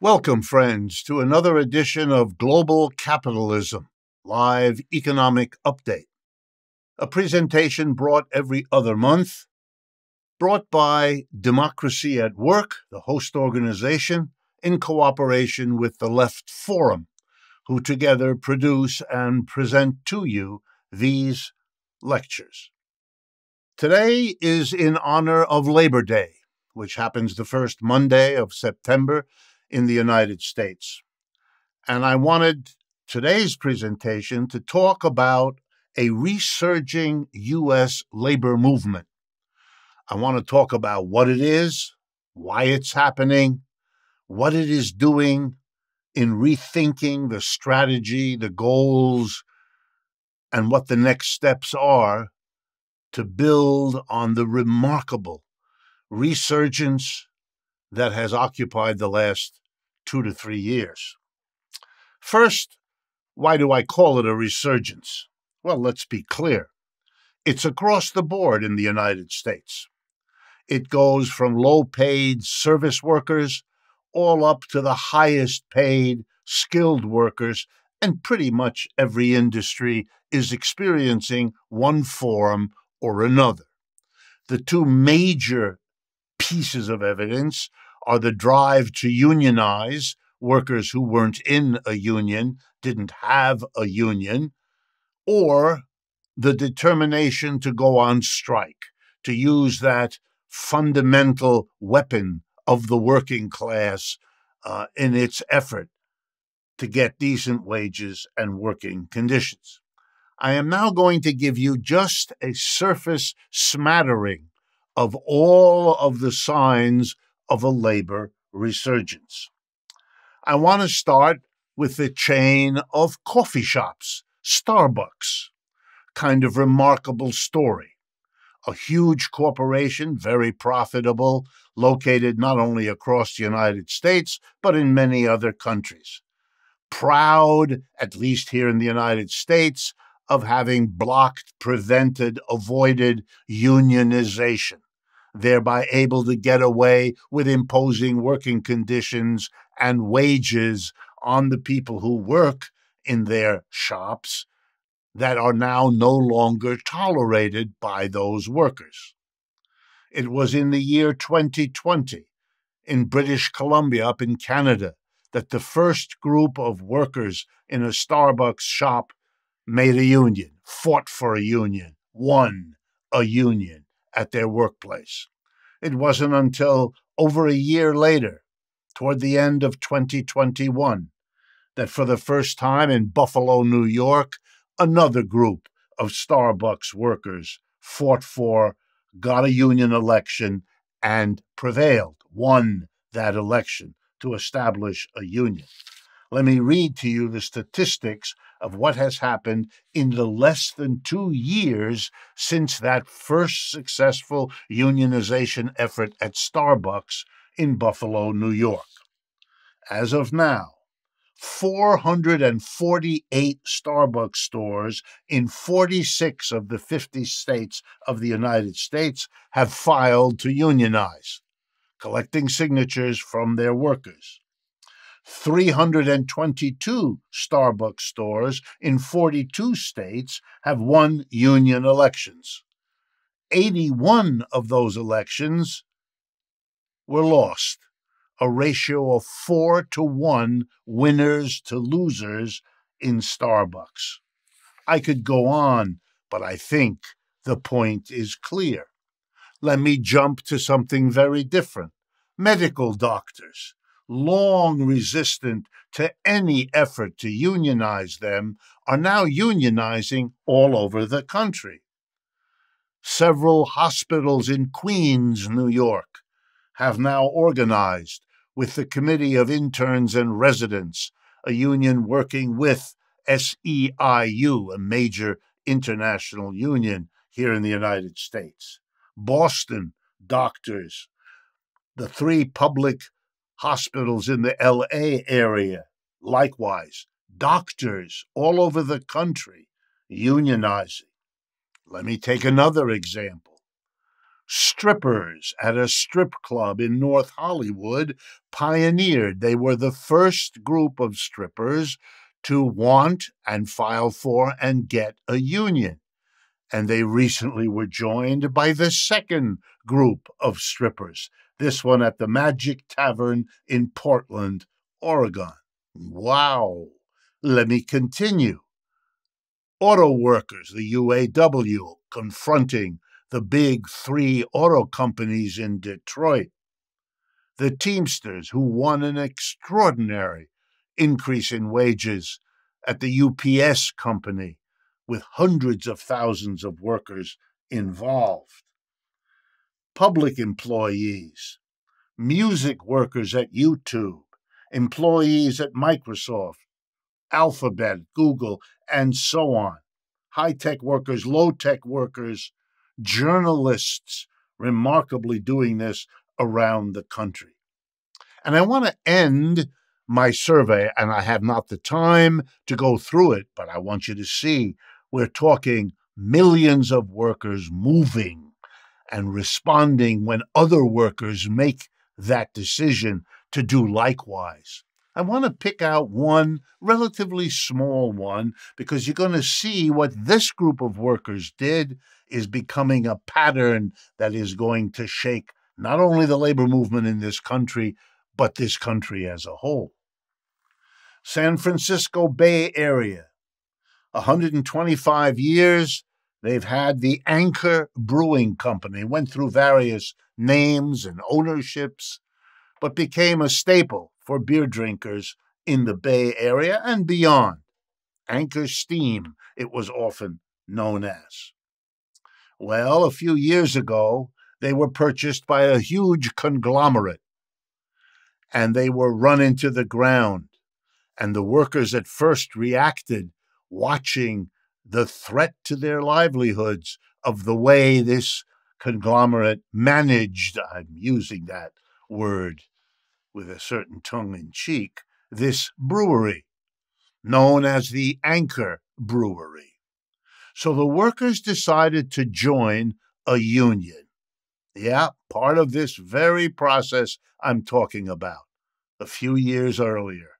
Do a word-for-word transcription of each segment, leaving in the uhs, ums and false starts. Welcome, friends, to another edition of Global Capitalism, Live Economic Update, a presentation brought every other month, brought by Democracy at Work, the host organization, in cooperation with the Left Forum, who together produce and present to you these lectures. Today is in honor of Labor Day, which happens the first Monday of September in the United States. And I wanted today's presentation to talk about a resurging U S labor movement. I want to talk about what it is, why it's happening, what it is doing in rethinking the strategy, the goals, and what the next steps are to build on the remarkable resurgence that has occupied the last two to three years. First, why do I call it a resurgence? Well, let's be clear. It's across the board in the United States. It goes from low-paid service workers all up to the highest-paid skilled workers, and pretty much every industry is experiencing one form or another. The two major pieces of evidence are the drive to unionize workers who weren't in a union, didn't have a union, or the determination to go on strike, to use that fundamental weapon of the working class uh, in its effort to get decent wages and working conditions. I am now going to give you just a surface smattering of all of the signs of a labor resurgence. I want to start with the chain of coffee shops, Starbucks. Kind of remarkable story. A huge corporation, very profitable, located not only across the United States, but in many other countries. Proud, at least here in the United States, of having blocked, prevented, avoided unionization, thereby able to get away with imposing working conditions and wages on the people who work in their shops that are now no longer tolerated by those workers. It was in the year twenty twenty in British Columbia up in Canada that the first group of workers in a Starbucks shop made a union, fought for a union, won a union at their workplace. It wasn't until over a year later, toward the end of twenty twenty-one, that for the first time in Buffalo, New York, another group of Starbucks workers fought for, got a union election, and prevailed, won that election to establish a union. Let me read to you the statistics of what has happened in the less than two years since that first successful unionization effort at Starbucks in Buffalo, New York. As of now, four hundred forty-eight Starbucks stores in forty-six of the fifty states of the United States have filed to unionize, collecting signatures from their workers. three hundred twenty-two Starbucks stores in forty-two states have won union elections. eighty-one of those elections were lost, a ratio of four to one winners to losers in Starbucks. I could go on, but I think the point is clear. Let me jump to something very different. Medical doctors, long resistant to any effort to unionize them, are now unionizing all over the country. Several hospitals in Queens, New York, have now organized with the Committee of Interns and Residents, a union working with S E I U, a major international union here in the United States. Boston doctors, the three public hospitals in the L A area, likewise, doctors all over the country unionizing. Let me take another example. Strippers at a strip club in North Hollywood pioneered. They were the first group of strippers to want and file for and get a union. And they recently were joined by the second group of strippers, this one at the Magic Tavern in Portland, Oregon. Wow. Let me continue. Auto workers, the U A W, confronting the big three auto companies in Detroit. The Teamsters, who won an extraordinary increase in wages at the U P S company, with hundreds of thousands of workers involved. Public employees, music workers at YouTube, employees at Microsoft, Alphabet, Google, and so on. High-tech workers, low-tech workers, journalists remarkably doing this around the country. And I want to end my survey, and I have not the time to go through it, but I want you to see we're talking millions of workers moving and responding when other workers make that decision to do likewise. I want to pick out one relatively small one because you're going to see what this group of workers did is becoming a pattern that is going to shake not only the labor movement in this country, but this country as a whole. San Francisco Bay Area. one hundred twenty-five years, they've had the Anchor Brewing Company. Went through various names and ownerships, but became a staple for beer drinkers in the Bay Area and beyond. Anchor Steam, it was often known as. Well, a few years ago, they were purchased by a huge conglomerate, and they were run into the ground. And the workers at first reacted, watching the threat to their livelihoods of the way this conglomerate managed, I'm using that word with a certain tongue in cheek, this brewery, known as the Anchor Brewery. So the workers decided to join a union. Yeah, part of this very process I'm talking about, a few years earlier.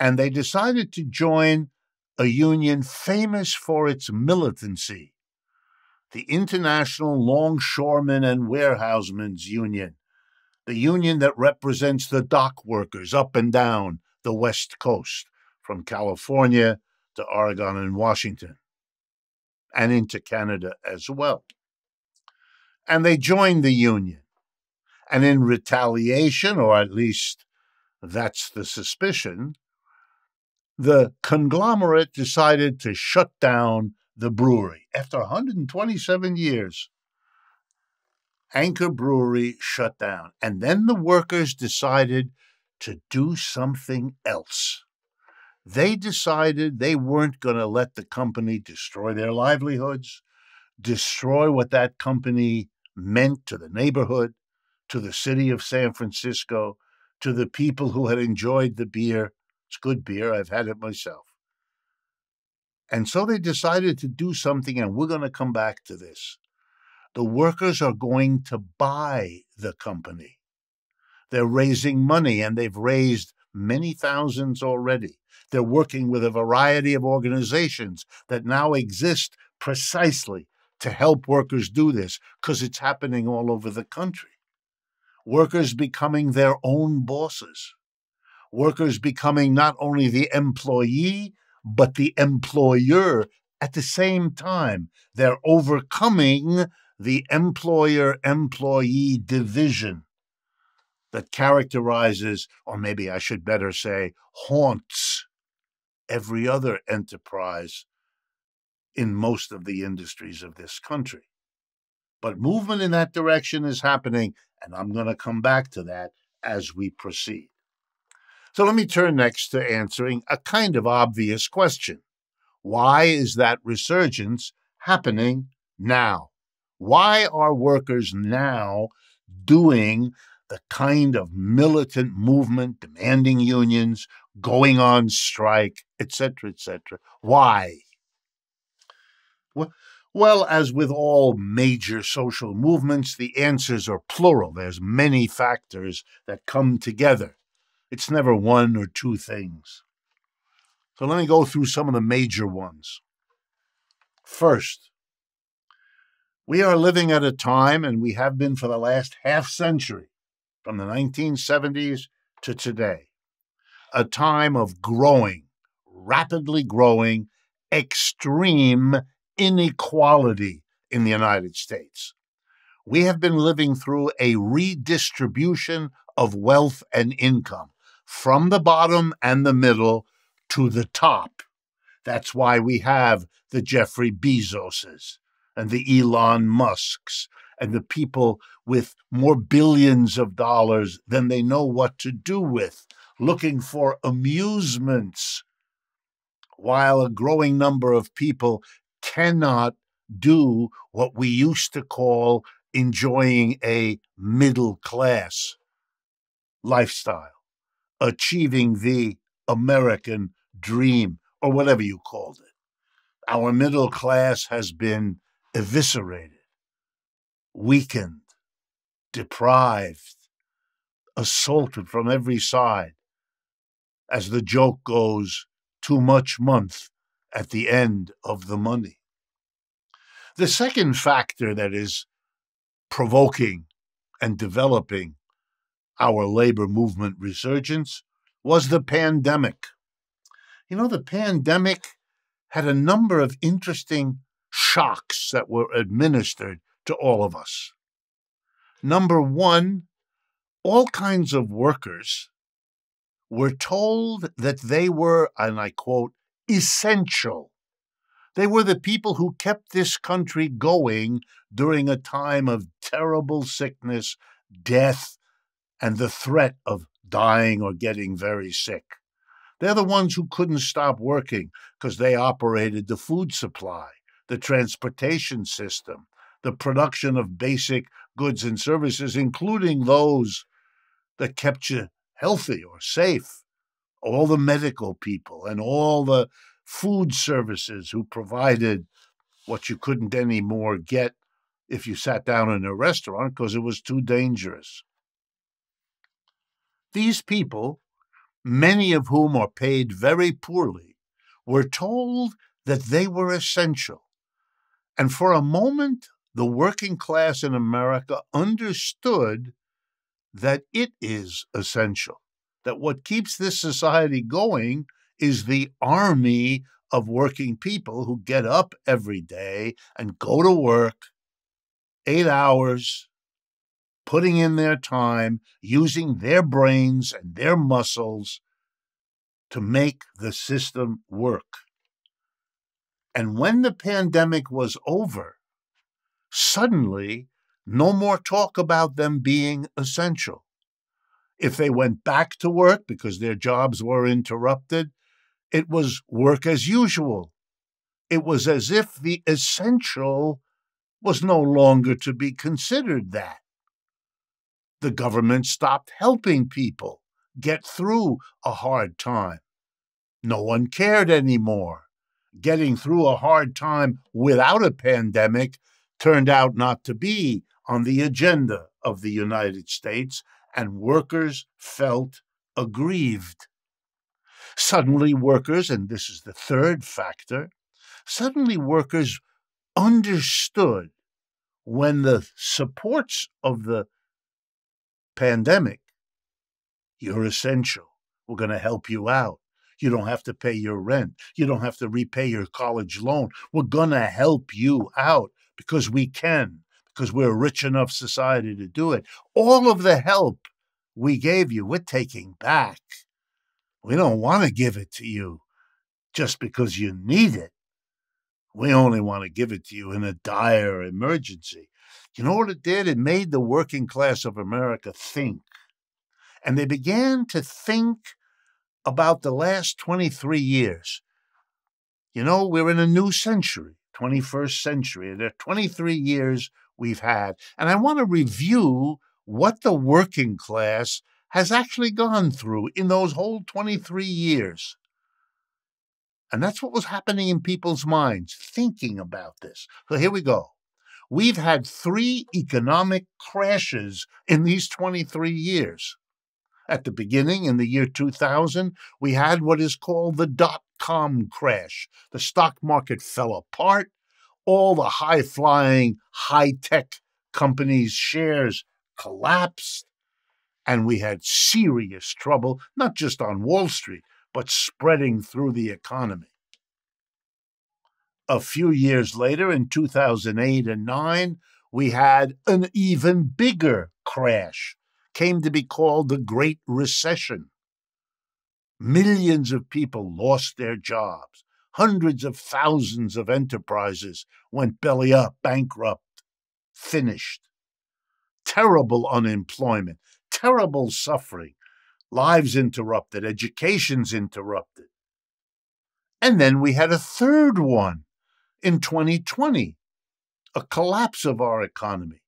And they decided to join a union famous for its militancy, the International Longshoremen and Warehousemen's Union, the union that represents the dock workers up and down the West Coast, from California to Oregon and Washington, and into Canada as well. And they joined the union. And in retaliation, or at least that's the suspicion, the conglomerate decided to shut down the brewery. After one hundred twenty-seven years, Anchor Brewery shut down. And then the workers decided to do something else. They decided they weren't going to let the company destroy their livelihoods, destroy what that company meant to the neighborhood, to the city of San Francisco, to the people who had enjoyed the beer. It's good beer. I've had it myself. And so they decided to do something, and we're going to come back to this. The workers are going to buy the company. They're raising money, and they've raised many thousands already. They're working with a variety of organizations that now exist precisely to help workers do this, because it's happening all over the country. Workers becoming their own bosses. Workers becoming not only the employee, but the employer at the same time. They're overcoming the employer-employee division that characterizes, or maybe I should better say, haunts every other enterprise in most of the industries of this country. But movement in that direction is happening, and I'm going to come back to that as we proceed. So let me turn next to answering a kind of obvious question. Why is that resurgence happening now? Why are workers now doing the kind of militant movement, demanding unions, going on strike, et cetera, et cetera? Why? Well, Well, as with all major social movements, the answers are plural. There's many factors that come together. It's never one or two things. So let me go through some of the major ones. First, we are living at a time, and we have been for the last half century, from the nineteen seventies to today, a time of growing, rapidly growing, extreme inequality in the United States. We have been living through a redistribution of wealth and income from the bottom and the middle to the top. That's why we have the Jeffrey Bezoses and the Elon Musks and the people with more billions of dollars than they know what to do with, looking for amusements, while a growing number of people cannot do what we used to call enjoying a middle-class lifestyle, achieving the American dream, or whatever you called it. Our middle class has been eviscerated, weakened, deprived, assaulted from every side. As the joke goes, too much month at the end of the money. The second factor that is provoking and developing our labor movement resurgence was the pandemic. You know, the pandemic had a number of interesting shocks that were administered to all of us. Number one, all kinds of workers were told that they were, and I quote, essential. They were the people who kept this country going during a time of terrible sickness, death, and the threat of dying or getting very sick. They're the ones who couldn't stop working because they operated the food supply, the transportation system, the production of basic goods and services, including those that kept you healthy or safe, all the medical people and all the food services who provided what you couldn't anymore get if you sat down in a restaurant because it was too dangerous. These people, many of whom are paid very poorly, were told that they were essential. And for a moment, the working class in America understood that it is essential, that what keeps this society going is the army of working people who get up every day and go to work eight hours, putting in their time, using their brains and their muscles to make the system work. And when the pandemic was over, suddenly, no more talk about them being essential. If they went back to work because their jobs were interrupted, it was work as usual. It was as if the essential was no longer to be considered that. The government stopped helping people get through a hard time. No one cared anymore. Getting through a hard time without a pandemic turned out not to be on the agenda of the United States, and workers felt aggrieved. Suddenly workers, and this is the third factor, suddenly workers understood when the supports of the pandemic, you're essential, we're going to help you out. You don't have to pay your rent. You don't have to repay your college loan. We're going to help you out because we can, because we're a rich enough society to do it. All of the help we gave you, we're taking back. We don't want to give it to you just because you need it. We only want to give it to you in a dire emergency. You know what it did? It made the working class of America think. And they began to think about the last twenty-three years. You know, we're in a new century, twenty-first century, and there are twenty-three years we've had. And I want to review what the working class has actually gone through in those whole twenty-three years. And that's what was happening in people's minds, thinking about this. So here we go. We've had three economic crashes in these twenty-three years. At the beginning, in the year two thousand, we had what is called the dot-com crash. The stock market fell apart. All the high-flying, high-tech companies' shares collapsed. And we had serious trouble, not just on Wall Street, but spreading through the economy. A few years later, in two thousand eight and nine, we had an even bigger crash, came to be called the Great Recession. Millions of people lost their jobs. Hundreds of thousands of enterprises went belly up, bankrupt, finished. Terrible unemployment, terrible suffering, lives interrupted, educations interrupted. And then we had a third one in twenty twenty, a collapse of our economy.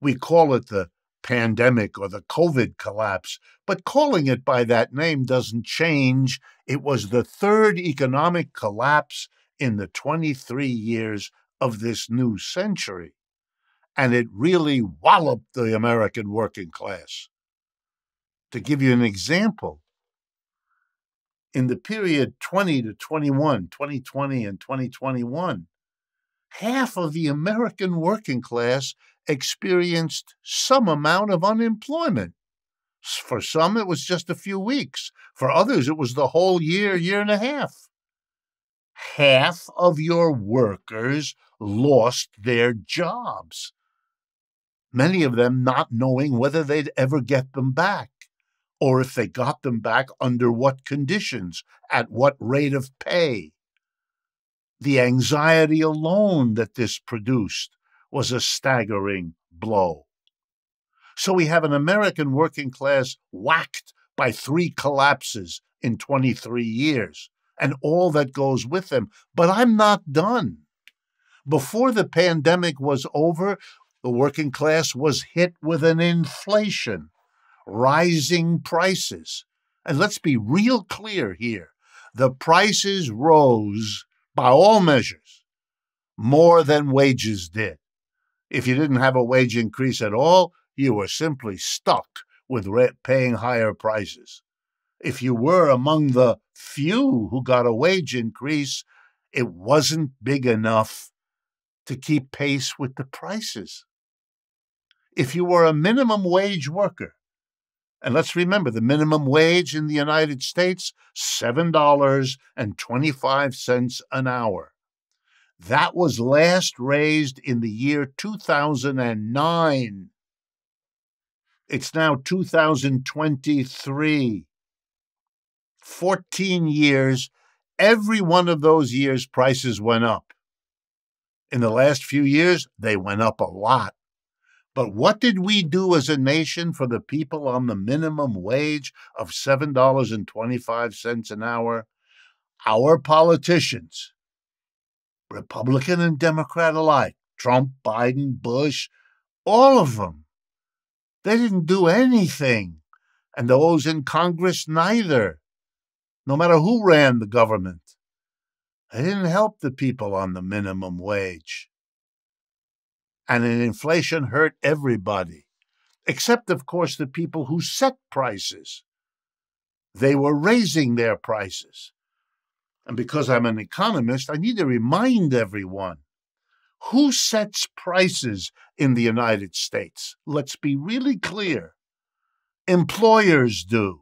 We call it the pandemic or the COVID collapse, but calling it by that name doesn't change. It was the third economic collapse in the twenty-three years of this new century, and it really walloped the American working class. To give you an example, in the period twenty to twenty-one, twenty twenty and twenty twenty-one, half of the American working class experienced some amount of unemployment. For some, it was just a few weeks. For others, it was the whole year, year and a half. Half of your workers lost their jobs, many of them not knowing whether they'd ever get them back, or if they got them back, under what conditions, at what rate of pay. The anxiety alone that this produced was a staggering blow. So we have an American working class whacked by three collapses in twenty-three years, and all that goes with them. But I'm not done. Before the pandemic was over, the working class was hit with an inflation, rising prices. And let's be real clear here. The prices rose, by all measures, more than wages did. If you didn't have a wage increase at all, you were simply stuck with paying higher prices. If you were among the few who got a wage increase, it wasn't big enough to keep pace with the prices. If you were a minimum wage worker, and let's remember, the minimum wage in the United States, seven dollars and twenty-five cents an hour. That was last raised in the year two thousand nine. It's now two thousand twenty-three. fourteen years, every one of those years, prices went up. In the last few years, they went up a lot. But what did we do as a nation for the people on the minimum wage of seven dollars and twenty-five cents an hour? Our politicians, Republican and Democrat alike, Trump, Biden, Bush, all of them, they didn't do anything. And those in Congress neither, no matter who ran the government. They didn't help the people on the minimum wage. And inflation hurt everybody, except, of course, the people who set prices. They were raising their prices. And because I'm an economist, I need to remind everyone, who sets prices in the United States? Let's be really clear. Employers do.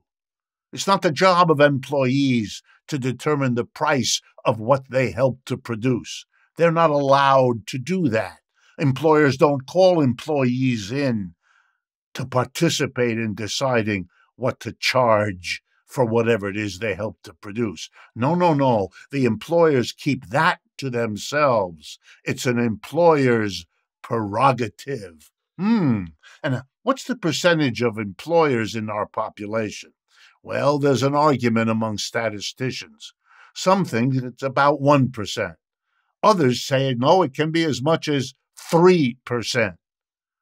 It's not the job of employees to determine the price of what they help to produce. They're not allowed to do that. Employers don't call employees in to participate in deciding what to charge for whatever it is they help to produce. No, no, no. The employers keep that to themselves. It's an employer's prerogative. Hmm. And what's the percentage of employers in our population? Well, there's an argument among statisticians. Some think that it's about one percent. Others say, no, it can be as much as three percent.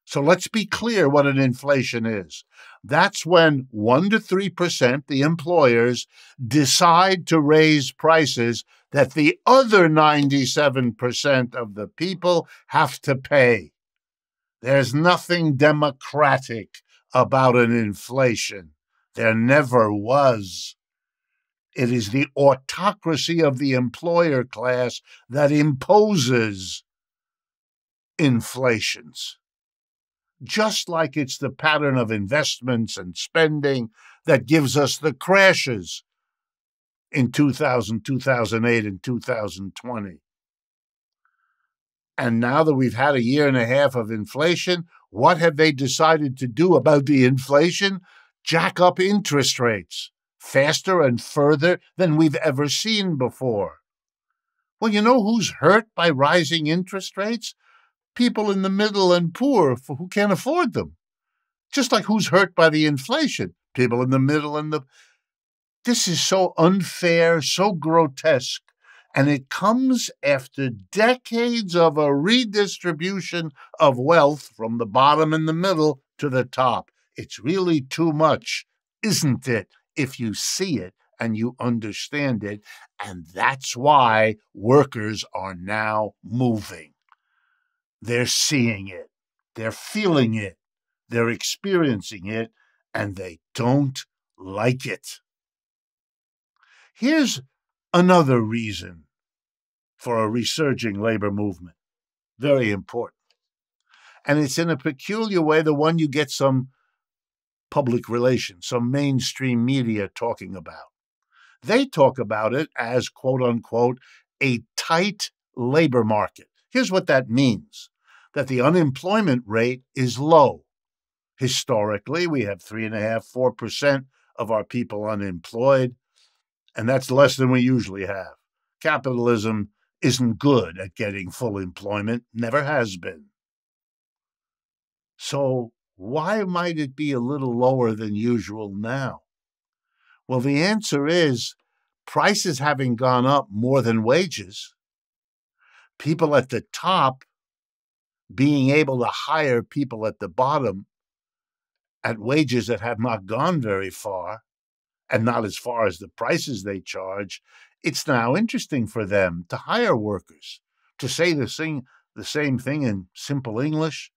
So let's be clear what an inflation is. That's when one to three percent, the employers, decide to raise prices that the other ninety-seven percent of the people have to pay. There's nothing democratic about an inflation. There never was. It is the autocracy of the employer class that imposes inflations. Just like it's the pattern of investments and spending that gives us the crashes in two thousand, two thousand eight, and two thousand twenty. And now that we've had a year and a half of inflation, what have they decided to do about the inflation? Jack up interest rates faster and further than we've ever seen before. Well, you know who's hurt by rising interest rates? People in the middle and poor who can't afford them. Just like who's hurt by the inflation? People in the middle and the... This is so unfair, so grotesque, and it comes after decades of a redistribution of wealth from the bottom and the middle to the top. It's really too much, isn't it, if you see it and you understand it? And that's why workers are now moving. They're seeing it, they're feeling it, they're experiencing it, and they don't like it. Here's another reason for a resurging labor movement, very important. And it's in a peculiar way the one you get some public relations, some mainstream media talking about. They talk about it as, quote unquote, a tight labor market. Here's what that means, that the unemployment rate is low. Historically, we have three point five percent, four percent of our people unemployed, and that's less than we usually have. Capitalism isn't good at getting full employment, never has been. So why might it be a little lower than usual now? Well, the answer is prices having gone up more than wages. People at the top being able to hire people at the bottom at wages that have not gone very far and not as far as the prices they charge, it's now interesting for them to hire workers. To say the same, the same thing in simple English,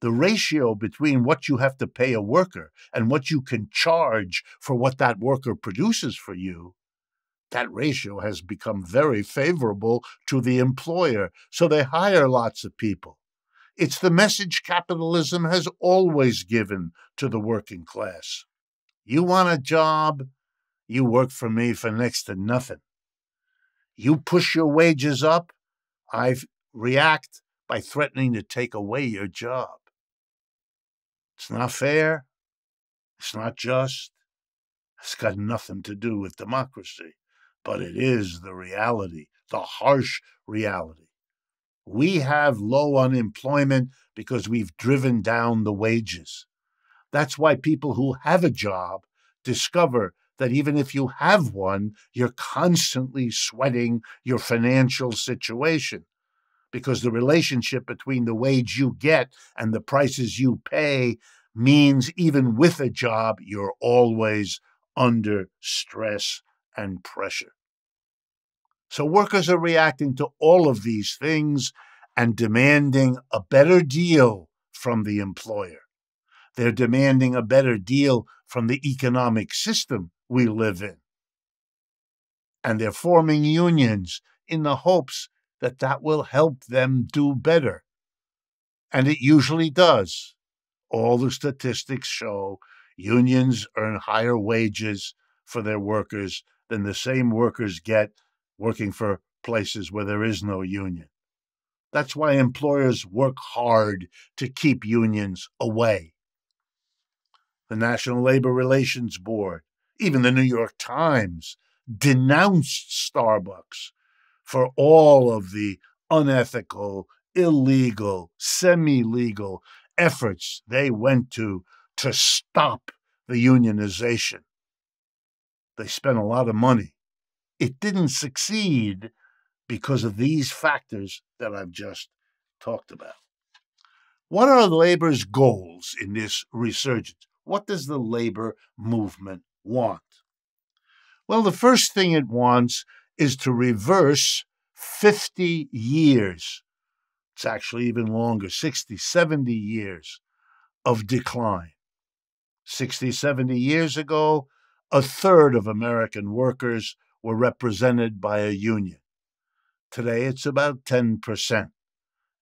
the ratio between what you have to pay a worker and what you can charge for what that worker produces for you, that ratio has become very favorable to the employer, so they hire lots of people. It's the message capitalism has always given to the working class. You want a job? You work for me for next to nothing. You push your wages up? I react by threatening to take away your job. It's not fair. It's not just. It's got nothing to do with democracy. But it is the reality, the harsh reality. We have low unemployment because we've driven down the wages. That's why people who have a job discover that even if you have one, you're constantly sweating your financial situation because the relationship between the wage you get and the prices you pay means even with a job, you're always under stress and pressure. So workers are reacting to all of these things and demanding a better deal from the employer. They're demanding a better deal from the economic system we live in. And they're forming unions in the hopes that that will help them do better. And it usually does. All the statistics show unions earn higher wages for their workers than the same workers get working for places where there is no union. That's why employers work hard to keep unions away. The National Labor Relations Board, even the New York Times, denounced Starbucks for all of the unethical, illegal, semi-legal efforts they went to to stop the unionization. They spent a lot of money. It didn't succeed because of these factors that I've just talked about. What are labor's goals in this resurgence? What does the labor movement want? Well, the first thing it wants is to reverse fifty years, it's actually even longer, sixty, seventy years of decline. sixty, seventy years ago, a third of American workers were represented by a union. Today, it's about ten percent,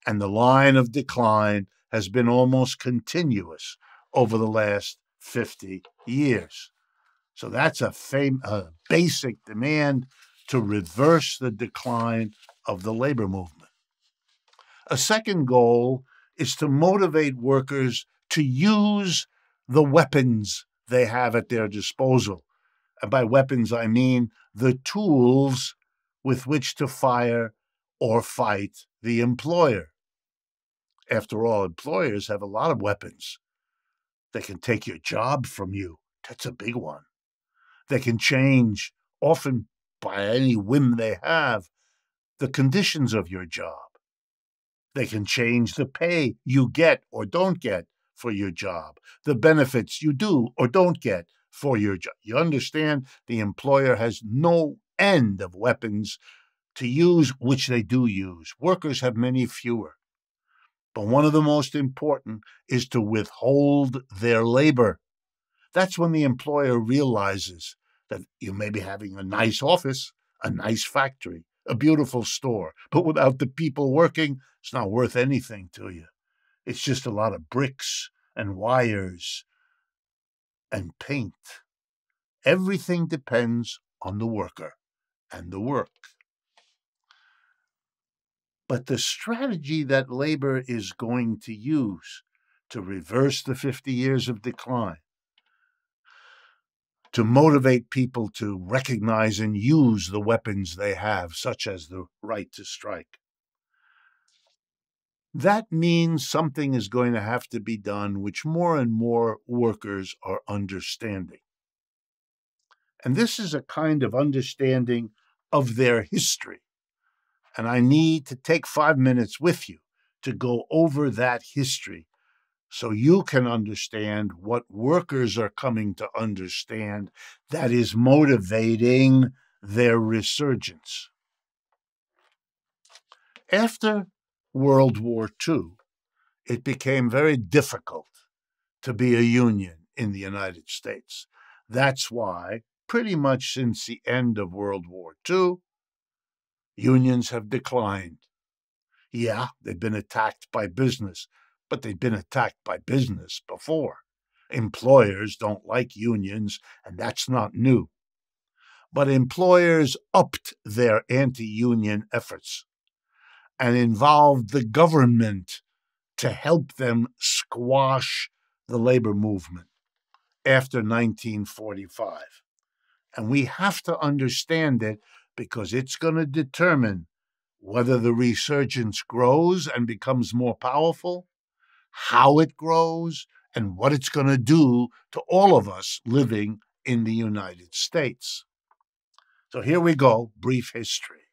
and the line of decline has been almost continuous over the last fifty years. So that's a, fam- a basic demand to reverse the decline of the labor movement. A second goal is to motivate workers to use the weapons they have at their disposal. And by weapons, I mean the tools with which to fire or fight the employer. After all, employers have a lot of weapons. They can take your job from you. That's a big one. They can change, often by any whim they have, the conditions of your job. They can change the pay you get or don't get for your job, the benefits you do or don't get for your job. You understand? The employer has no end of weapons to use, which they do use. Workers have many fewer. But one of the most important is to withhold their labor. That's when the employer realizes that you may be having a nice office, a nice factory, a beautiful store, but without the people working, it's not worth anything to you. It's just a lot of bricks and wires and paint. Everything depends on the worker and the work. But the strategy that labor is going to use to reverse the fifty years of decline, to motivate people to recognize and use the weapons they have, such as the right to strike. That means something is going to have to be done, which more and more workers are understanding. And this is a kind of understanding of their history. And I need to take five minutes with you to go over that history, so you can understand what workers are coming to understand that is motivating their resurgence. After World War Two, it became very difficult to be a union in the United States. That's why, pretty much since the end of World War Two, unions have declined. Yeah, they've been attacked by business. But they've been attacked by business before. Employers don't like unions, and that's not new. But employers upped their anti-union efforts and involved the government to help them squash the labor movement after nineteen forty-five. And we have to understand it because it's going to determine whether the resurgence grows and becomes more powerful, how it grows, and what it's going to do to all of us living in the United States. So here we go, brief history.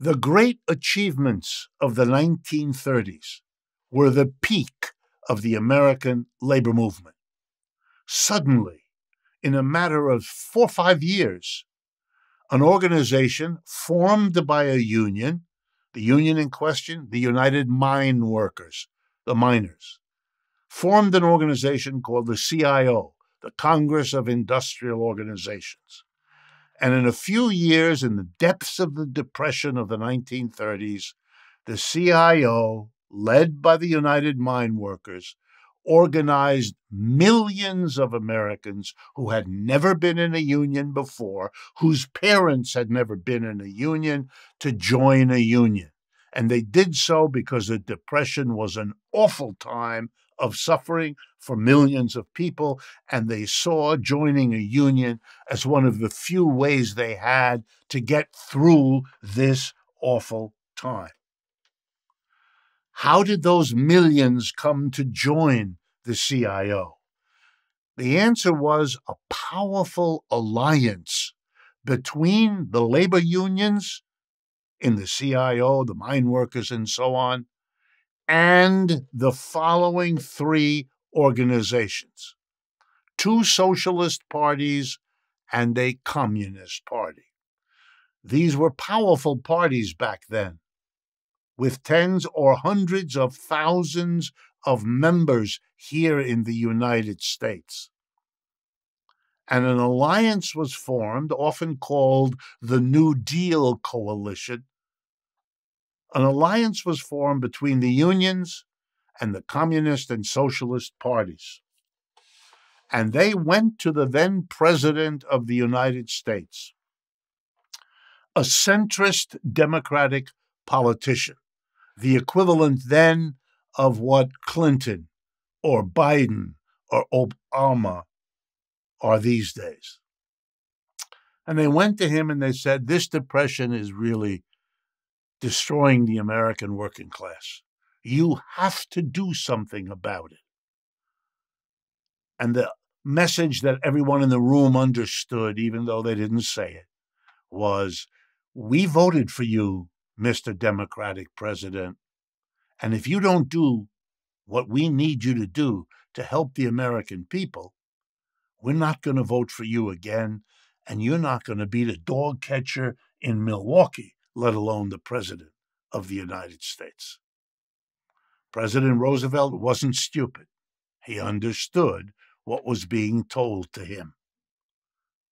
The great achievements of the nineteen thirties were the peak of the American labor movement. Suddenly, in a matter of four or five years, an organization formed by a union. The union in question, the United Mine Workers, the miners, formed an organization called the C I O, the Congress of Industrial Organizations. And in a few years, in the depths of the Depression of the nineteen thirties, the C I O, led by the United Mine Workers, organized millions of Americans who had never been in a union before, whose parents had never been in a union, to join a union. And they did so because the Depression was an awful time of suffering for millions of people, and they saw joining a union as one of the few ways they had to get through this awful time. How did those millions come to join the C I O? The answer was a powerful alliance between the labor unions in the C I O, the mine workers, and so on, and the following three organizations: two socialist parties and a communist party. These were powerful parties back then, with tens or hundreds of thousands of members here in the United States. And an alliance was formed, often called the New Deal Coalition. An alliance was formed between the unions and the communist and socialist parties. And they went to the then president of the United States, a centrist Democratic politician, the equivalent then of what Clinton or Biden or Obama are these days. And they went to him and they said, this depression is really destroying the American working class. You have to do something about it. And the message that everyone in the room understood, even though they didn't say it, was, we voted for you, Mister Democratic President. And if you don't do what we need you to do to help the American people, we're not going to vote for you again, and you're not going to be the dog catcher in Milwaukee, let alone the President of the United States. President Roosevelt wasn't stupid. He understood what was being told to him.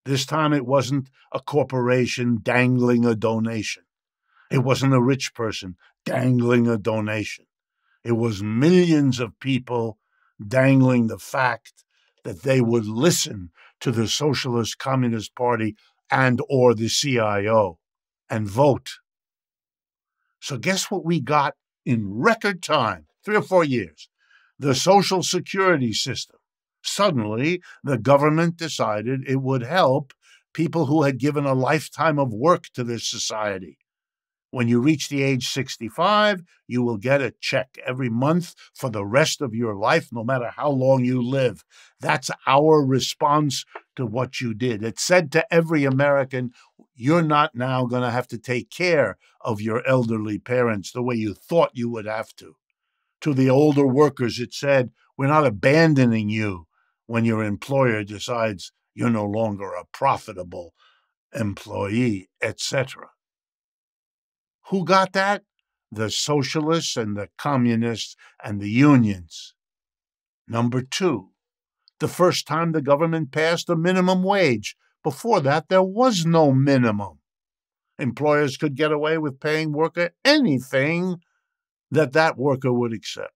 This time it wasn't a corporation dangling a donation. It wasn't a rich person dangling a donation. It was millions of people dangling the fact that they would listen to the Socialist Communist Party and or the C I O and vote. So guess what we got in record time, three or four years? The Social Security system. Suddenly, the government decided it would help people who had given a lifetime of work to this society. When you reach the age sixty-five, you will get a check every month for the rest of your life, no matter how long you live. That's our response to what you did. It said to every American, you're not now going to have to take care of your elderly parents the way you thought you would have to. To the older workers, it said, we're not abandoning you when your employer decides you're no longer a profitable employee, et cetera. Who got that? The socialists and the communists and the unions. Number two, the first time the government passed a minimum wage. Before that, there was no minimum. Employers could get away with paying worker anything that that worker would accept.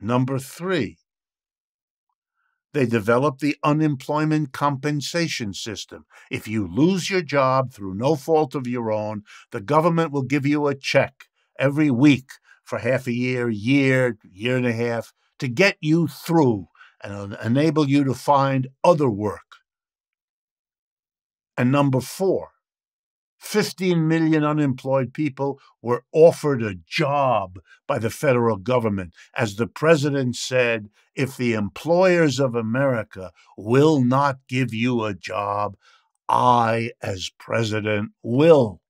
Number three, they developed the unemployment compensation system. If you lose your job through no fault of your own, the government will give you a check every week for half a year, year, year and a half to get you through and enable you to find other work. And number four, fifteen million unemployed people were offered a job by the federal government. As the president said, if the employers of America will not give you a job, I, as president, will.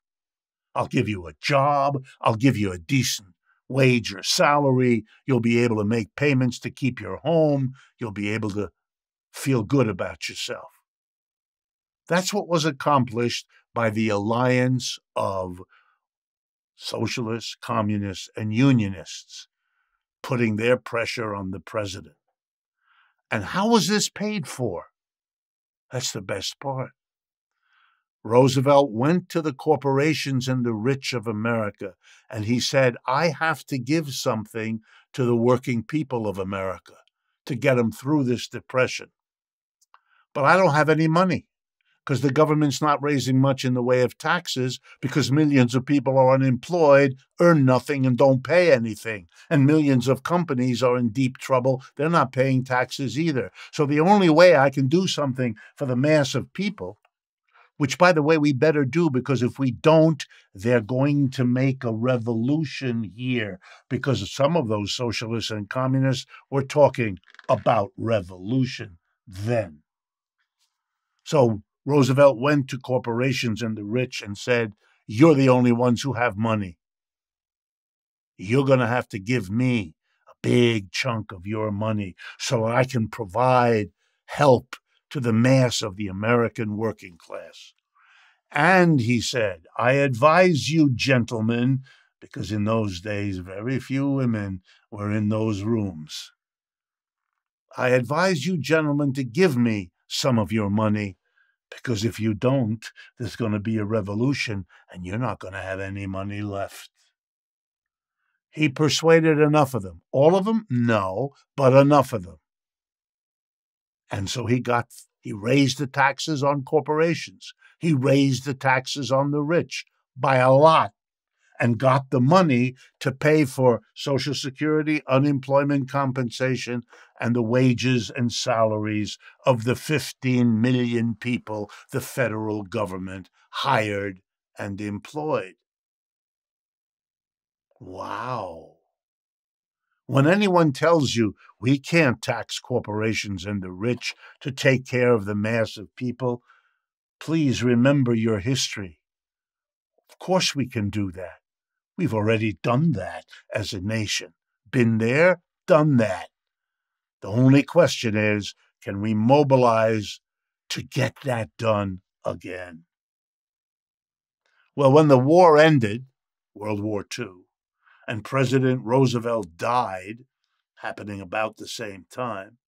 I'll give you a job. I'll give you a decent wage or salary. You'll be able to make payments to keep your home. You'll be able to feel good about yourself. That's what was accomplished by the alliance of socialists, communists, and unionists, putting their pressure on the president. And how was this paid for? That's the best part. Roosevelt went to the corporations and the rich of America, and he said, I have to give something to the working people of America to get them through this depression. But I don't have any money, because the government's not raising much in the way of taxes, because millions of people are unemployed, earn nothing, and don't pay anything. And millions of companies are in deep trouble. They're not paying taxes either. So the only way I can do something for the mass of people, which, by the way, we better do, because if we don't, they're going to make a revolution here, because some of those socialists and communists were talking about revolution then. So Roosevelt went to corporations and the rich and said, you're the only ones who have money. you're going to have to give me a big chunk of your money so I can provide help to the mass of the American working class. And he said, I advise you, gentlemen, because in those days, very few women were in those rooms. I advise you, gentlemen, to give me some of your money, because if you don't, there's going to be a revolution and you're not going to have any money left. He persuaded enough of them. All of them? No, but enough of them. And so he got, he raised the taxes on corporations. He raised the taxes on the rich by a lot and got the money to pay for Social Security, unemployment compensation, and the wages and salaries of the fifteen million people the federal government hired and employed. Wow. When anyone tells you we can't tax corporations and the rich to take care of the mass of people, please remember your history. Of course we can do that. We've already done that as a nation. Been there, done that. The only question is, can we mobilize to get that done again? Well, when the war ended, World War Two, and President Roosevelt died, happening about the same time,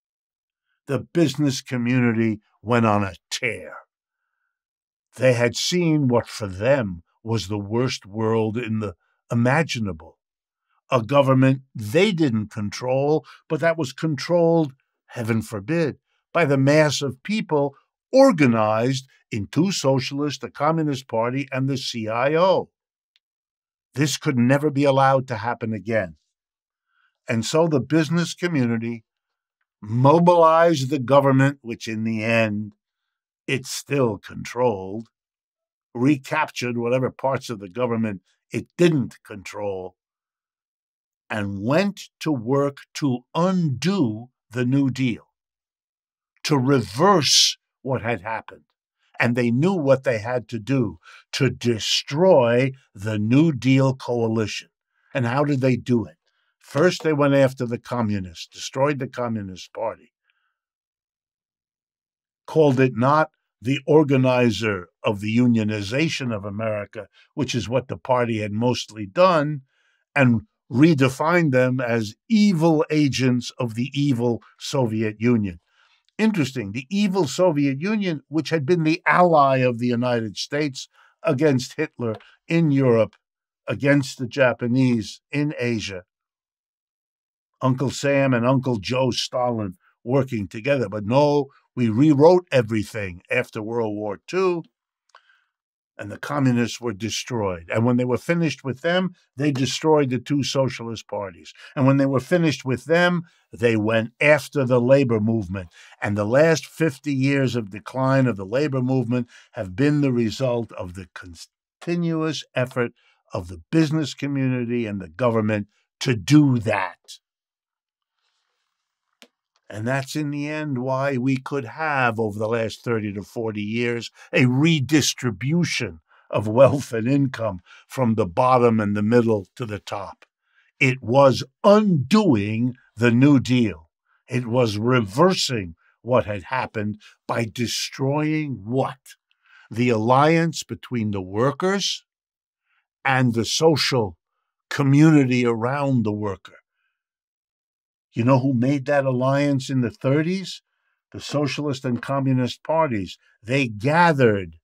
the business community went on a tear. They had seen what for them was the worst world in the imaginable. A government they didn't control, but that was controlled, heaven forbid, by the mass of people organized into socialists, the Communist Party, and the C I O. This could never be allowed to happen again. And so the business community mobilized the government, which in the end, it still controlled, recaptured whatever parts of the government it didn't control, and went to work to undo the New Deal, to reverse what had happened. And they knew what they had to do, to destroy the New Deal coalition. And how did they do it? First, they went after the communists, destroyed the Communist Party, called it not the organizer of the unionization of America, which is what the party had mostly done, and redefined them as evil agents of the evil Soviet Union. Interesting, the evil Soviet Union, which had been the ally of the United States against Hitler in Europe, against the Japanese in Asia. Uncle Sam and Uncle Joe Stalin working together, but no, we rewrote everything after World War Two, and the communists were destroyed. And when they were finished with them, they destroyed the two socialist parties. And when they were finished with them, they went after the labor movement. And the last fifty years of decline of the labor movement have been the result of the continuous effort of the business community and the government to do that. And that's in the end why we could have, over the last thirty to forty years, a redistribution of wealth and income from the bottom and the middle to the top. It was undoing the New Deal. It was reversing what had happened by destroying what? The alliance between the workers and the social community around the worker. You know who made that alliance in the thirties? The Socialist and Communist parties. They gathered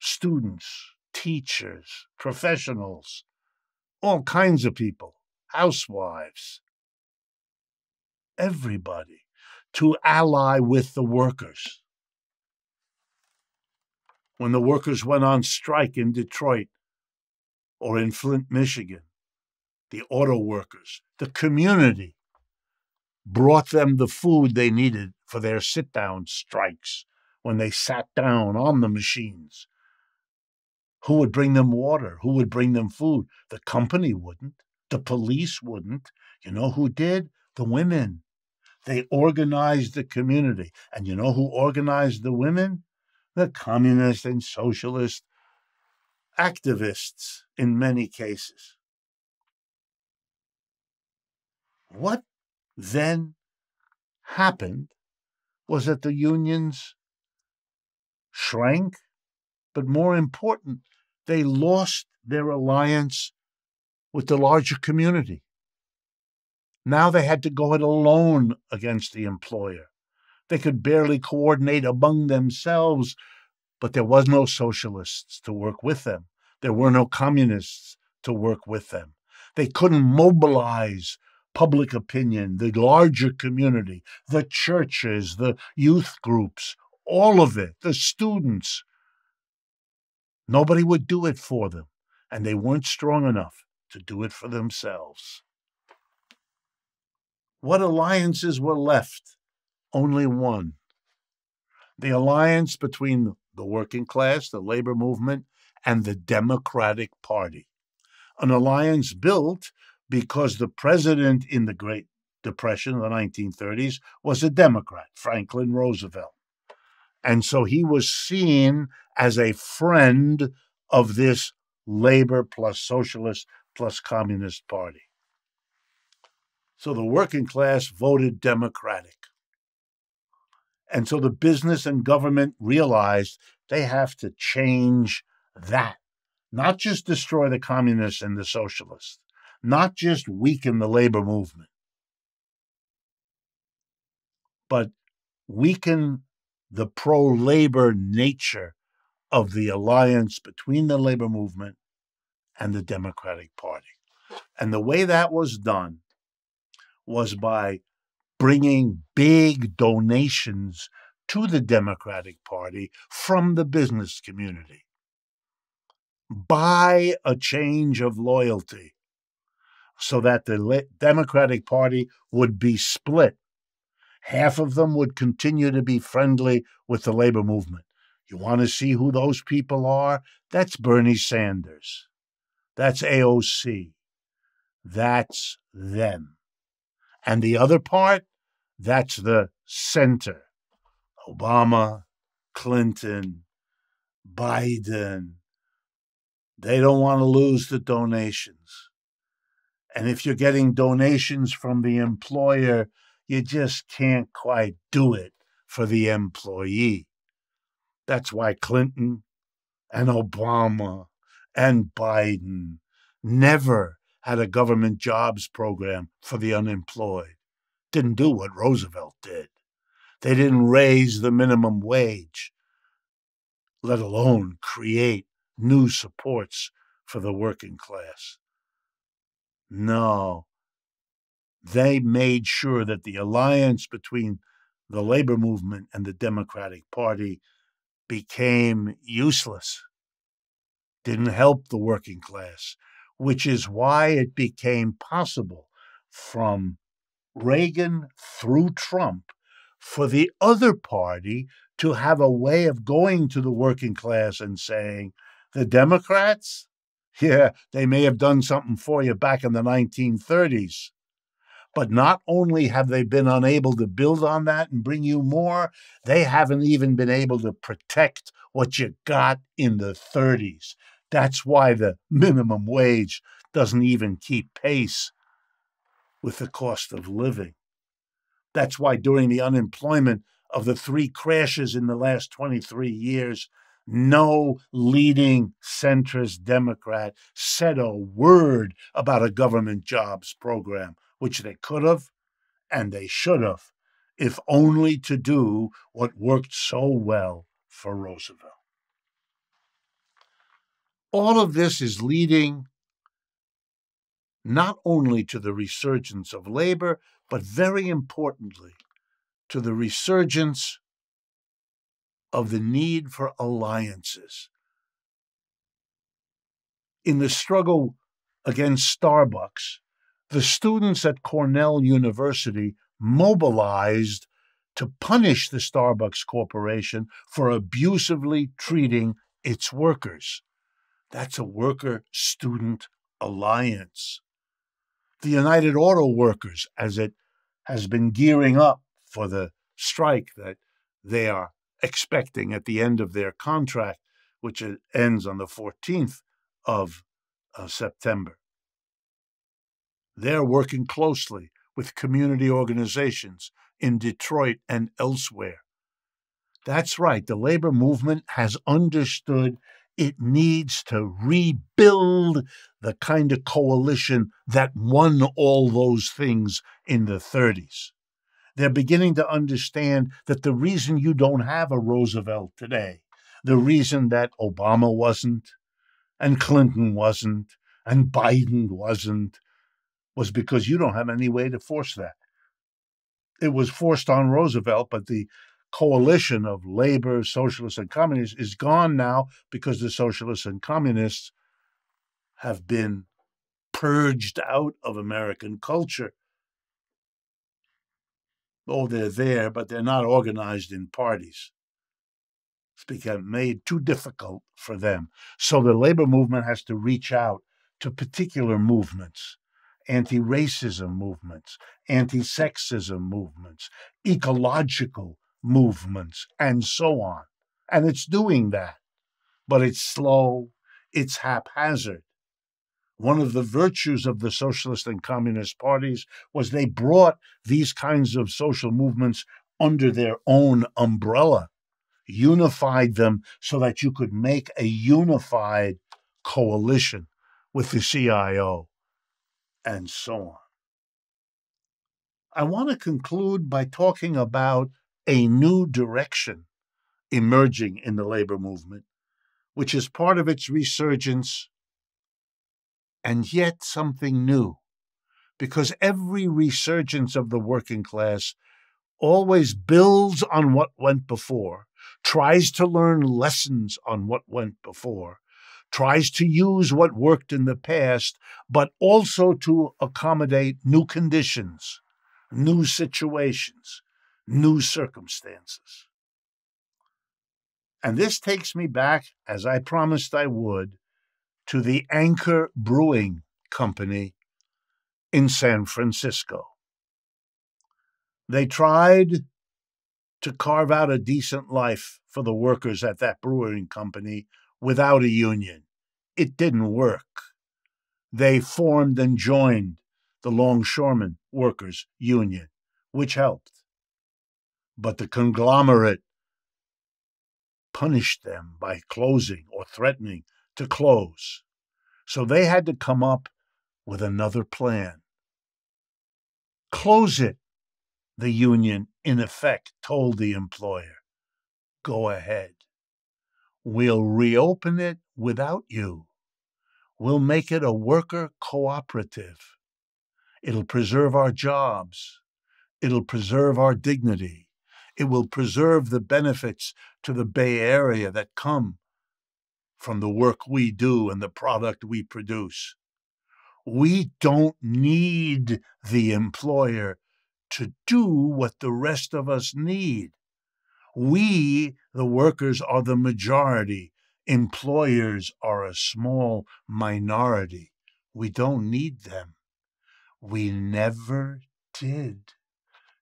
students, teachers, professionals, all kinds of people, housewives, everybody, to ally with the workers. When the workers went on strike in Detroit or in Flint, Michigan, the auto workers, the community, brought them the food they needed for their sit-down strikes when they sat down on the machines. Who would bring them water? Who would bring them food? The company wouldn't. The police wouldn't. You know who did? The women. They organized the community. And you know who organized the women? The communist and socialist activists in many cases. What then happened was that the unions shrank, but more important, they lost their alliance with the larger community. Now they had to go it alone against the employer. They could barely coordinate among themselves, but there was no socialists to work with them. There were no communists to work with them. They couldn't mobilize public opinion, the larger community, the churches, the youth groups, all of it, the students. Nobody would do it for them, and they weren't strong enough to do it for themselves. What alliances were left? Only one. The alliance between the working class, the labor movement, and the Democratic Party. An alliance built because the president in the Great Depression of the nineteen thirties was a Democrat, Franklin Roosevelt. And so he was seen as a friend of this labor plus socialist plus communist party. So the working class voted Democratic. And so the business and government realized they have to change that, not just destroy the communists and the socialists, not just weaken the labor movement, but weaken the pro-labor nature of the alliance between the labor movement and the Democratic Party. And the way that was done was by bringing big donations to the Democratic Party from the business community. Buy a change of loyalty so that the Democratic Party would be split. Half of them would continue to be friendly with the labor movement. You want to see who those people are? That's Bernie Sanders. That's A O C. That's them. And the other part, that's the center. Obama, Clinton, Biden. They don't want to lose the donations. And if you're getting donations from the employer, you just can't quite do it for the employee. That's why Clinton and Obama and Biden never had a government jobs program for the unemployed. Didn't do what Roosevelt did. They didn't raise the minimum wage, let alone create new supports for the working class. No. They made sure that the alliance between the labor movement and the Democratic Party became useless, didn't help the working class, which is why it became possible from Reagan through Trump for the other party to have a way of going to the working class and saying, the Democrats, yeah, they may have done something for you back in the nineteen thirties. But not only have they been unable to build on that and bring you more, they haven't even been able to protect what you got in the thirties. That's why the minimum wage doesn't even keep pace with the cost of living. That's why during the unemployment of the three crashes in the last twenty-three years, no leading centrist Democrat said a word about a government jobs program, which they could have and they should have, if only to do what worked so well for Roosevelt. All of this is leading not only to the resurgence of labor, but very importantly, to the resurgence of the need for alliances. In the struggle against Starbucks, the students at Cornell University mobilized to punish the Starbucks Corporation for abusively treating its workers. That's a worker-student alliance. The United Auto Workers, as it has been gearing up for the strike that they are expecting at the end of their contract, which ends on the fourteenth of uh, September. They're working closely with community organizations in Detroit and elsewhere. That's right. The labor movement has understood it needs to rebuild the kind of coalition that won all those things in the thirties. They're beginning to understand that the reason you don't have a Roosevelt today, the reason that Obama wasn't, and Clinton wasn't, and Biden wasn't, was because you don't have any way to force that. It was forced on Roosevelt, but the coalition of labor, socialists, and communists is gone now because the socialists and communists have been purged out of American culture. Oh, they're there, but they're not organized in parties. It's become made too difficult for them. So the labor movement has to reach out to particular movements, anti-racism movements, anti-sexism movements, ecological movements, and so on. And it's doing that, but it's slow, it's haphazard. One of the virtues of the socialist and communist parties was they brought these kinds of social movements under their own umbrella, unified them so that you could make a unified coalition with the C I O, and so on. I want to conclude by talking about a new direction emerging in the labor movement, which is part of its resurgence, and yet something new, because every resurgence of the working class always builds on what went before, tries to learn lessons on what went before, tries to use what worked in the past, but also to accommodate new conditions, new situations, new circumstances. And this takes me back, as I promised I would, to the Anchor Brewing Company in San Francisco. They tried to carve out a decent life for the workers at that brewing company without a union. It didn't work. They formed and joined the Longshoremen Workers Union, which helped. But the conglomerate punished them by closing or threatening to close. So they had to come up with another plan. Close it, the union, in effect, told the employer. Go ahead. We'll reopen it without you. We'll make it a worker cooperative. It'll preserve our jobs. It'll preserve our dignity. It will preserve the benefits to the Bay Area that come from the work we do and the product we produce. We don't need the employer to do what the rest of us need. We, the workers, are the majority. Employers are a small minority. We don't need them. We never did.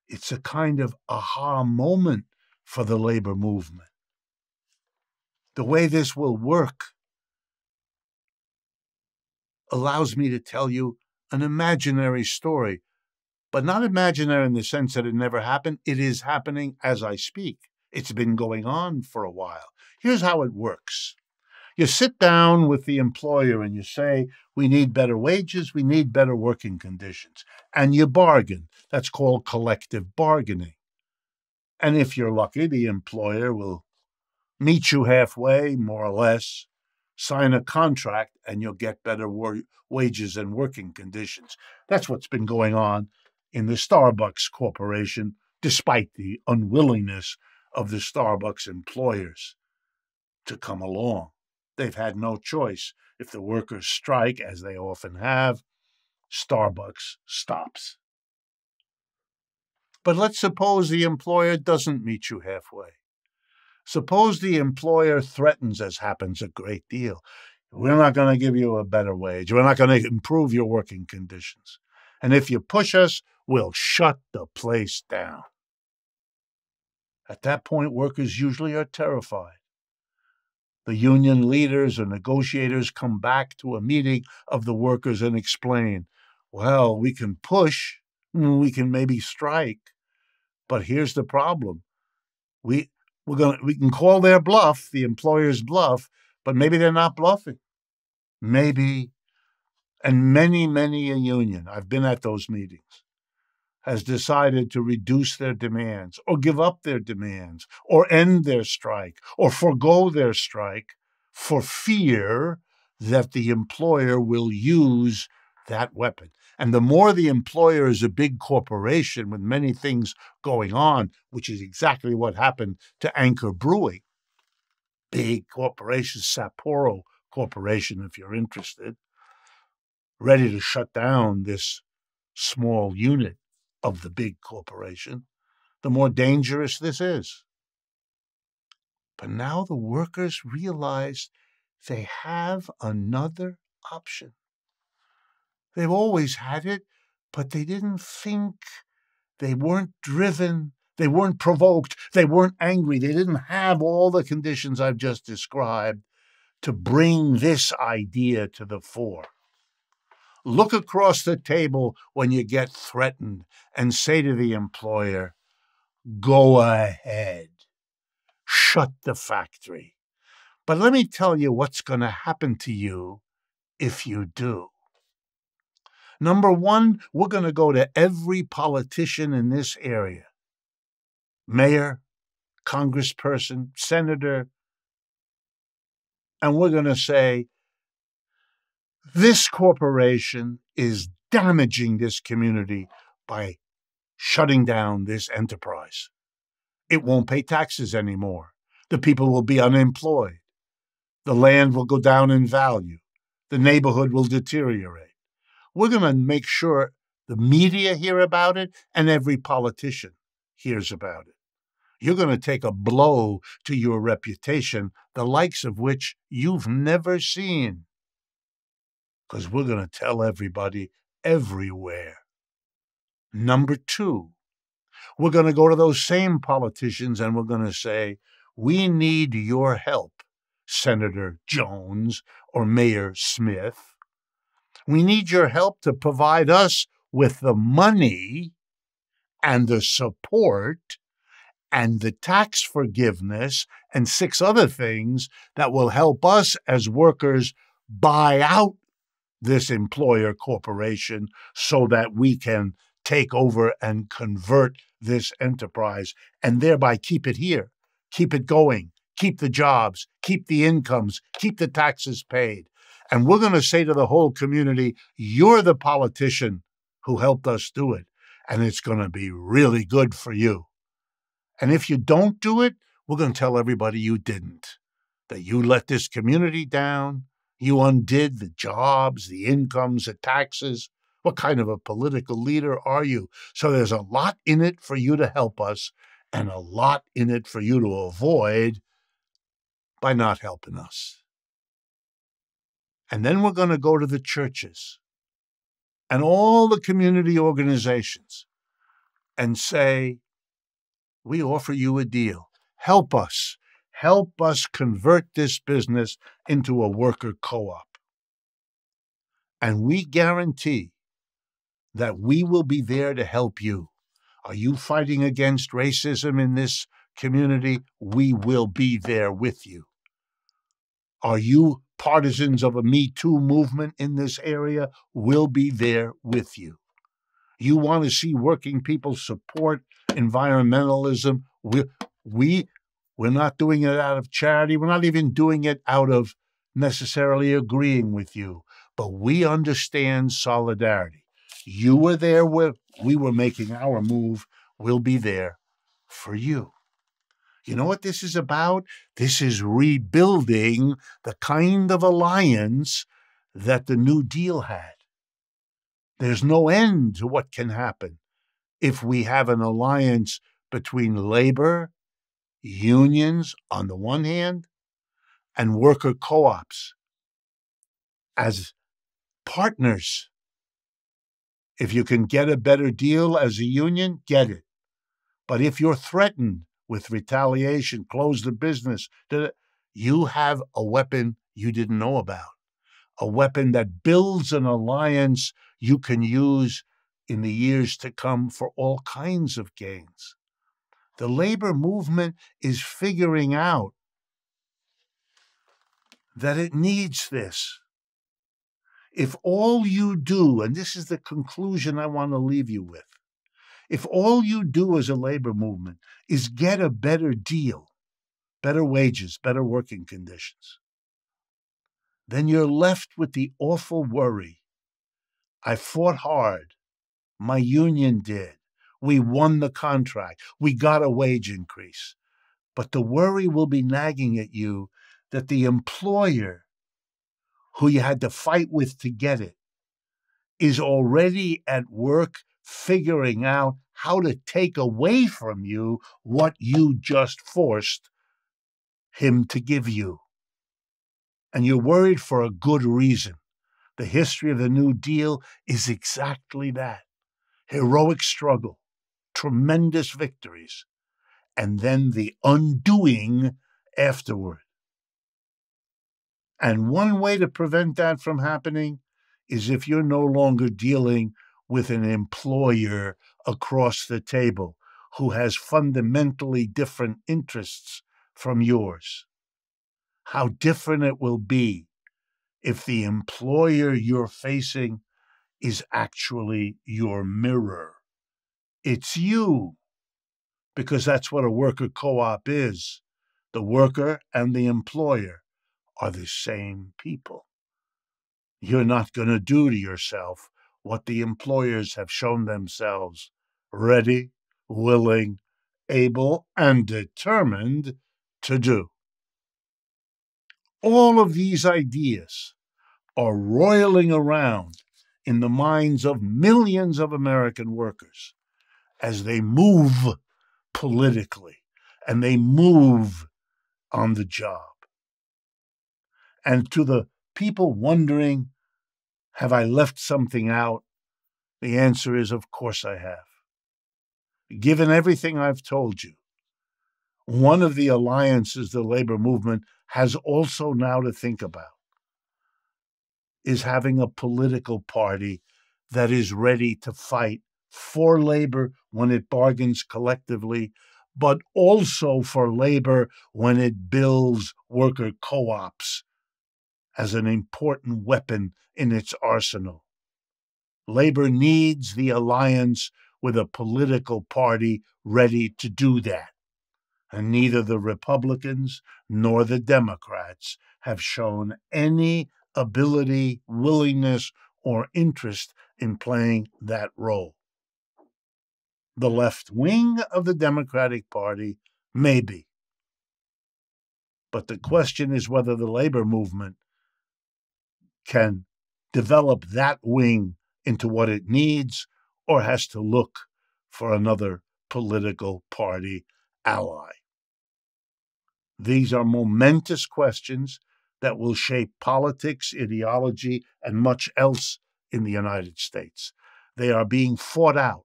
It's a kind of aha moment for the labor movement. The way this will work allows me to tell you an imaginary story, but not imaginary in the sense that it never happened. It is happening as I speak. It's been going on for a while. Here's how it works. You sit down with the employer and you say, we need better wages, we need better working conditions, and you bargain. That's called collective bargaining. And if you're lucky, the employer will meet you halfway, more or less, sign a contract, and you'll get better wor- wages and working conditions. That's what's been going on in the Starbucks Corporation, despite the unwillingness of the Starbucks employers to come along. They've had no choice. If the workers strike, as they often have, Starbucks stops. But let's suppose the employer doesn't meet you halfway. Suppose the employer threatens, as happens a great deal. We're not going to give you a better wage. We're not going to improve your working conditions. And if you push us, we'll shut the place down. At that point, workers usually are terrified. The union leaders or negotiators come back to a meeting of the workers and explain, well, we can push, we can maybe strike, but here's the problem. We we're going we can call their bluff, the employer's bluff, but maybe they're not bluffing. Maybe, and many, many a union, I've been at those meetings, has decided to reduce their demands or give up their demands or end their strike or forego their strike for fear that the employer will use that weapon. And the more the employer is a big corporation with many things going on, which is exactly what happened to Anchor Brewing, big corporation, Sapporo Corporation, if you're interested, ready to shut down this small unit of the big corporation, the more dangerous this is. But now the workers realize they have another option. They've always had it, but they didn't think, they weren't driven, they weren't provoked, they weren't angry, they didn't have all the conditions I've just described to bring this idea to the fore. Look across the table when you get threatened and say to the employer, go ahead, shut the factory. But let me tell you what's going to happen to you if you do. Number one, we're going to go to every politician in this area, mayor, congressperson, senator, and we're going to say, this corporation is damaging this community by shutting down this enterprise. It won't pay taxes anymore. The people will be unemployed. The land will go down in value. The neighborhood will deteriorate. We're going to make sure the media hear about it and every politician hears about it. You're going to take a blow to your reputation, the likes of which you've never seen. Because we're going to tell everybody everywhere. Number two, we're going to go to those same politicians and we're going to say, we need your help, Senator Jones or Mayor Smith. We need your help to provide us with the money and the support and the tax forgiveness and six other things that will help us as workers buy out this employer corporation so that we can take over and convert this enterprise and thereby keep it here, keep it going, keep the jobs, keep the incomes, keep the taxes paid. And we're going to say to the whole community, you're the politician who helped us do it, and it's going to be really good for you. And if you don't do it, we're going to tell everybody you didn't, that you let this community down, you undid the jobs, the incomes, the taxes. What kind of a political leader are you? So there's a lot in it for you to help us and a lot in it for you to avoid by not helping us. And then we're going to go to the churches and all the community organizations and say, we offer you a deal. Help us. Help us convert this business into a worker co-op. And we guarantee that we will be there to help you. Are you fighting against racism in this community? We will be there with you. Are you partisans of a Me Too movement in this area? We'll be there with you. You want to see working people support environmentalism? We, we We're not doing it out of charity. We're not even doing it out of necessarily agreeing with you. But we understand solidarity. You were there where we were making our move. We'll be there for you. You know what this is about? This is rebuilding the kind of alliance that the New Deal had. There's no end to what can happen if we have an alliance between labor, unions on the one hand, and worker co-ops as partners. If you can get a better deal as a union, get it. But if you're threatened with retaliation, close the business, you have a weapon you didn't know about, a weapon that builds an alliance you can use in the years to come for all kinds of gains. The labor movement is figuring out that it needs this. If all you do, and this is the conclusion I want to leave you with, if all you do as a labor movement is get a better deal, better wages, better working conditions, then you're left with the awful worry. I fought hard. My union did. We won the contract. We got a wage increase. But the worry will be nagging at you that the employer who you had to fight with to get it is already at work figuring out how to take away from you what you just forced him to give you. And you're worried for a good reason. The history of the New Deal is exactly that. Heroic struggle, tremendous victories, and then the undoing afterward. And one way to prevent that from happening is if you're no longer dealing with an employer across the table who has fundamentally different interests from yours. How different it will be if the employer you're facing is actually your mirror. It's you, because that's what a worker co-op is. The worker and the employer are the same people. You're not going to do to yourself what the employers have shown themselves ready, willing, able, and determined to do. All of these ideas are roiling around in the minds of millions of American workers as they move politically and they move on the job. And to the people wondering, have I left something out? The answer is, of course I have. Given everything I've told you, one of the alliances the labor movement has also now to think about is having a political party that is ready to fight for labor when it bargains collectively, but also for labor when it builds worker co-ops as an important weapon in its arsenal. Labor needs the alliance with a political party ready to do that. And neither the Republicans nor the Democrats have shown any ability, willingness, or interest in playing that role. The left wing of the Democratic Party, maybe. But the question is whether the labor movement can develop that wing into what it needs or has to look for another political party ally. These are momentous questions that will shape politics, ideology, and much else in the United States. They are being fought out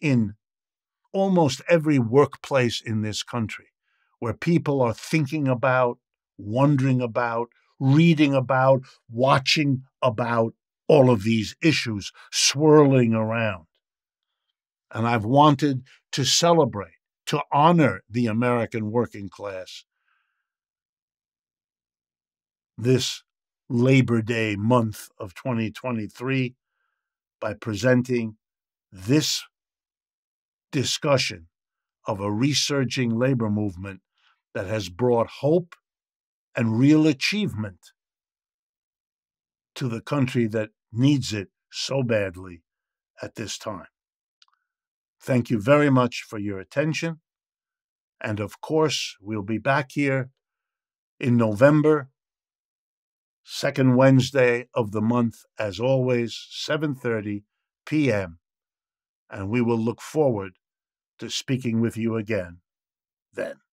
in almost every workplace in this country, where people are thinking about, wondering about, reading about, watching about all of these issues swirling around. And I've wanted to celebrate, to honor the American working class this Labor Day month of twenty twenty-three by presenting this discussion of a resurging labor movement that has brought hope and real achievement to the country that needs it so badly at this time. Thank you very much for your attention. And of course, we'll be back here in November, second Wednesday of the month, as always, seven thirty p m And we will look forward to speaking with you again then.